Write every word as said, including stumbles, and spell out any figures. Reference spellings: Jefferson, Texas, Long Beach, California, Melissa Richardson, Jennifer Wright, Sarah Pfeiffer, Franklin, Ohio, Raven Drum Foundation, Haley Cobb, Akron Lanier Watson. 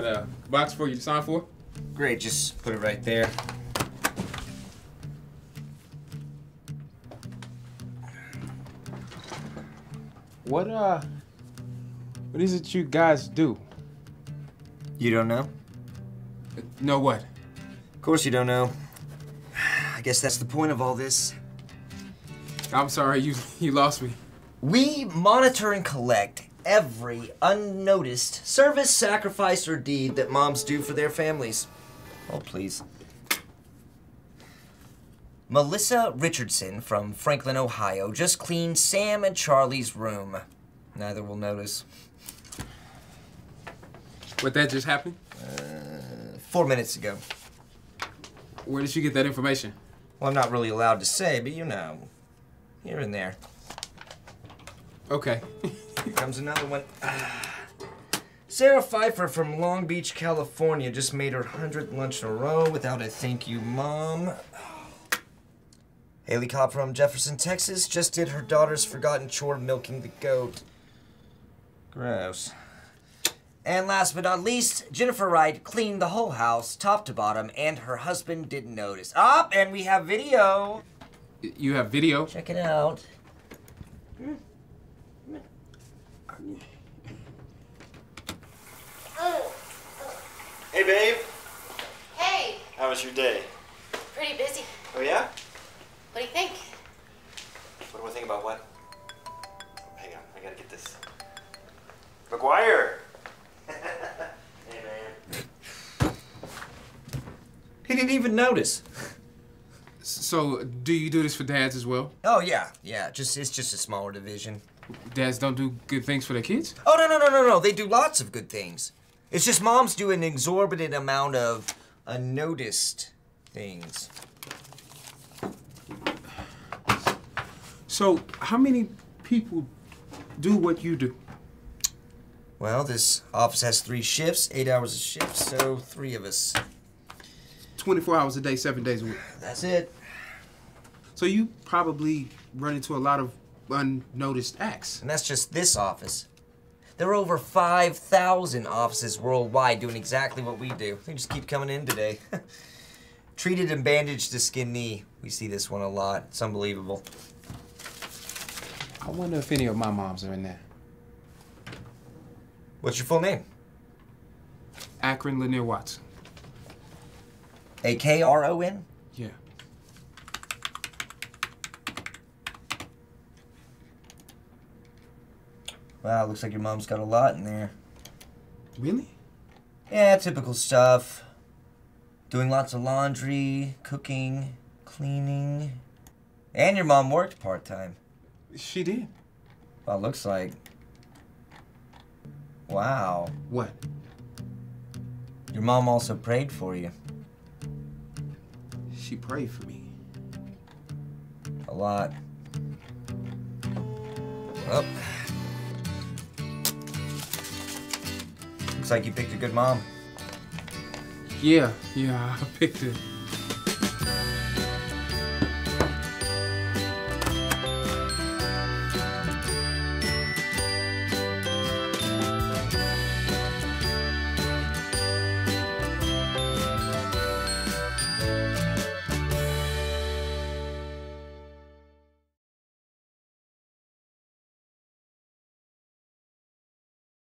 got a box for you to sign for. Great, just put it right there. What, uh, what is it you guys do? You don't know? Uh, know what? Of course you don't know. I guess that's the point of all this. I'm sorry, you, you lost me. We monitor and collect every unnoticed service, sacrifice, or deed that moms do for their families. Oh, please. Melissa Richardson from Franklin, Ohio, just cleaned Sam and Charlie's room. Neither will notice. What, that just happened? Uh, four minutes ago. Where did you get that information? Well, I'm not really allowed to say, but you know, here and there. Okay. Here comes another one. Ah. Sarah Pfeiffer from Long Beach, California, just made her hundredth lunch in a row without a thank you, Mom. Haley Cobb from Jefferson, Texas, just did her daughter's forgotten chore, milking the goat. Gross. And last but not least, Jennifer Wright cleaned the whole house, top to bottom, and her husband didn't notice. Up, and we have video. You have video? Check it out. Hey, babe. Hey. How was your day? Pretty busy. Oh, yeah? What do you think? What do I think about what? Hang on, I gotta get this. McGuire! Hey, man. He didn't even notice. So, do you do this for dads as well? Oh, yeah, yeah. Just it's just a smaller division. Dads don't do good things for their kids? Oh, no, no, no, no, no. They do lots of good things. It's just moms do an exorbitant amount of unnoticed things. So, how many people do what you do? Well, this office has three shifts, eight hours a shift, so three of us. twenty-four hours a day, seven days a week. That's it. So you probably run into a lot of unnoticed acts. And that's just this office. There are over five thousand offices worldwide doing exactly what we do. They just keep coming in today. Treated and bandaged to skin knee. We see this one a lot. It's unbelievable. I wonder if any of my moms are in there. What's your full name? Akron Lanier Watson. A K R O N? Yeah. Wow, looks like your mom's got a lot in there. Really? Yeah, typical stuff. Doing lots of laundry, cooking, cleaning. And your mom worked part-time. She did. Well, it looks like. Wow. What? Your mom also prayed for you. She prayed for me. A lot. Oh. Looks like you picked a good mom. Yeah, yeah, I picked it.